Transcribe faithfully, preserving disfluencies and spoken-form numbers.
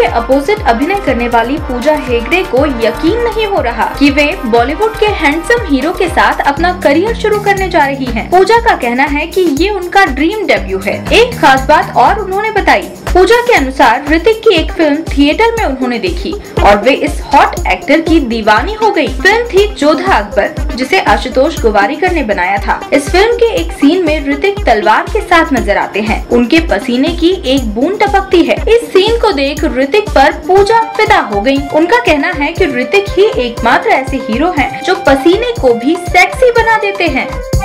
ऋतिक के अपोजिट अभिनय करने वाली पूजा हेगड़े को यकीन नहीं हो रहा कि वे बॉलीवुड के हैंडसम हीरो के साथ अपना करियर शुरू करने जा रही हैं। पूजा का कहना है कि ये उनका ड्रीम डेब्यू है। एक खास बात और उन्होंने बताई। पूजा के अनुसार ऋतिक की एक फिल्म थिएटर में उन्होंने देखी और वे इस हॉट एक्टर की दीवानी हो गयी। फिल्म थी जोधा अकबर, जिसे आशुतोष गोवारीकर ने बनाया था। इस फिल्म के एक सीन में ऋतिक तलवार के साथ नजर आते हैं। उनके पसीने की एक बूंद टपकती है। इस सीन को देख ऋतिक पर पूजा फिदा हो गयी। उनका कहना है कि ऋतिक ही एकमात्र ऐसे हीरो हैं जो पसीने को भी सेक्सी बना देते हैं।